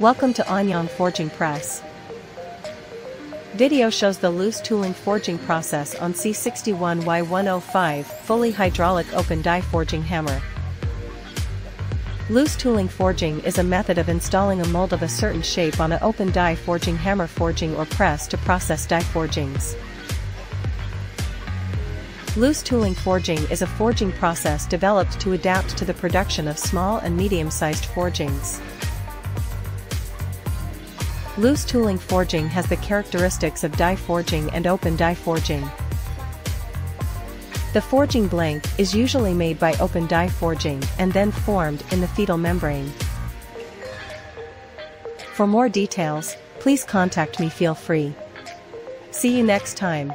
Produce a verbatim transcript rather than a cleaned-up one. Welcome to Anyang Forging Press. Video shows the loose tooling forging process on C sixty-one Y one oh five fully hydraulic open die forging hammer. Loose tooling forging is a method of installing a mold of a certain shape on an open die forging hammer forging or press to process die forgings. Loose tooling forging is a forging process developed to adapt to the production of small and medium-sized forgings. Loose tooling forging has the characteristics of die forging and open die forging. The forging blank is usually made by open die forging and then formed in the fetal membrane. For more details, please contact me. Feel free. See you next time.